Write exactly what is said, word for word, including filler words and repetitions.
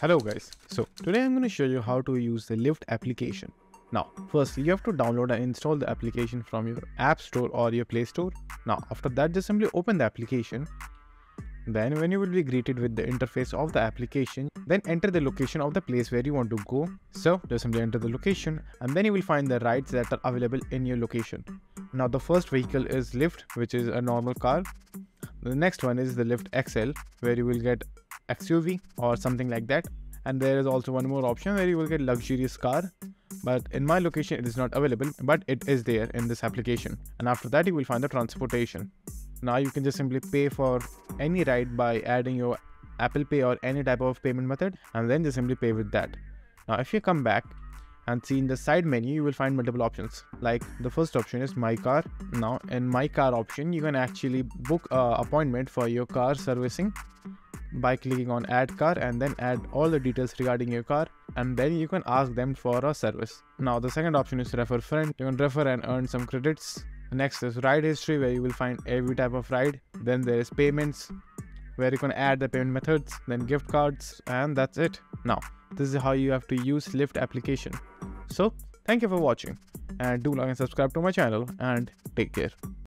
Hello guys, so today I'm going to show you how to use the Lyft application. Now firstly you have to download and install the application from your app store or your play store. Now after that just simply open the application. Then when you will be greeted with the interface of the application, then enter the location of the place where you want to go. So just simply enter the location and then you will find the rides that are available in your location. Now the first vehicle is Lyft, which is a normal car. The next one is the Lyft X L, where you will get X U V or something like that, and there is also one more option where you will get luxurious car, but in my location it is not available, but it is there in this application. And after that you will find the transportation. Now you can just simply pay for any ride by adding your Apple Pay or any type of payment method, and then just simply pay with that. Now if you come back and see in the side menu, you will find multiple options. Like the first option is my car. Now in my car option you can actually book an appointment for your car servicing by clicking on add car and then add all the details regarding your car, and then you can ask them for a service. Now the second option is refer friend. You can refer and earn some credits. Next is ride history, where you will find every type of ride. Then there is payments, where you can add the payment methods, then gift cards, and that's it. Now this is how you have to use Lyft application. So thank you for watching, and do like and subscribe to my channel, and take care.